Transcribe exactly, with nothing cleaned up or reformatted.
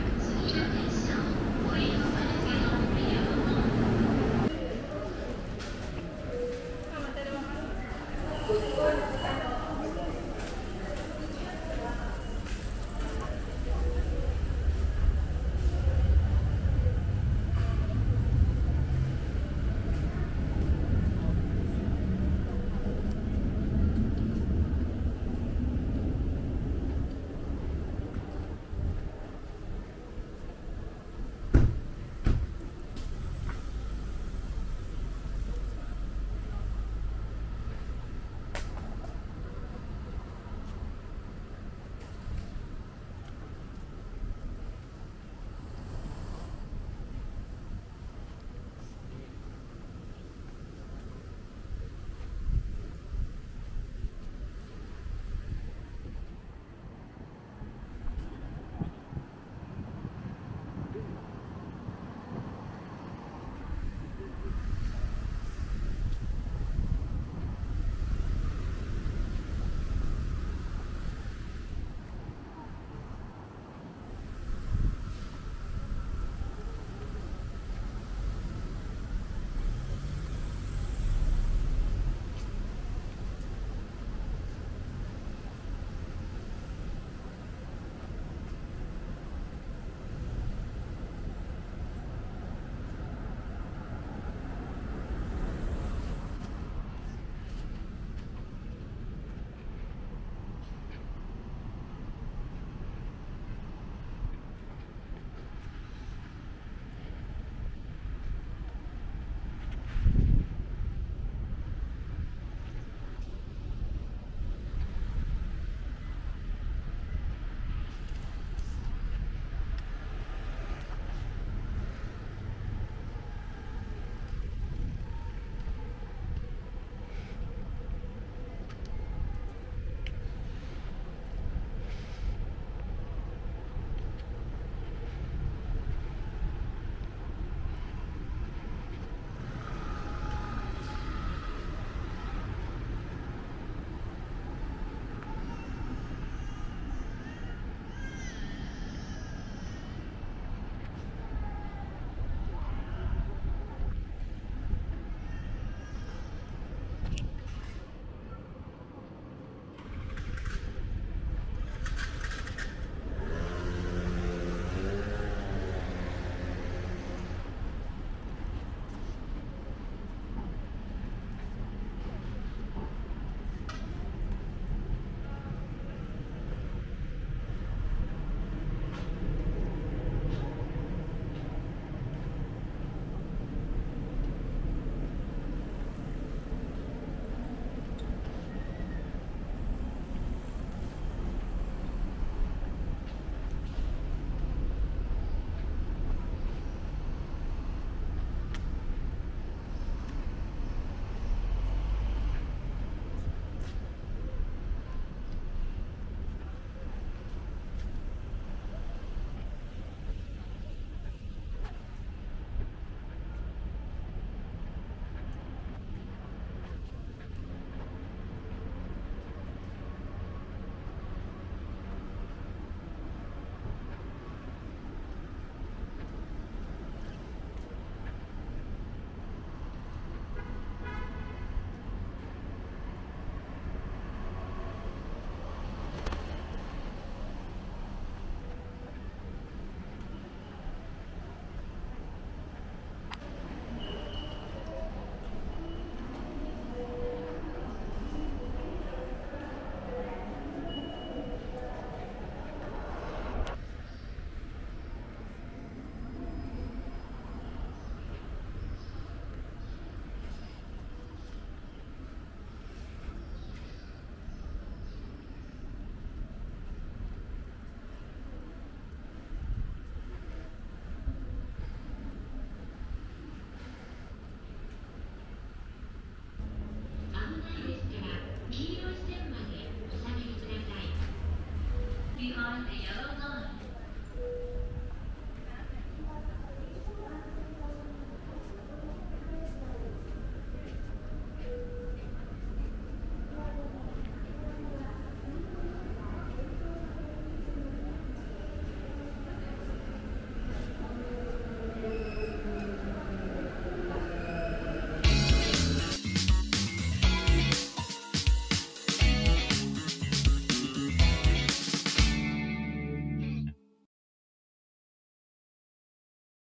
track.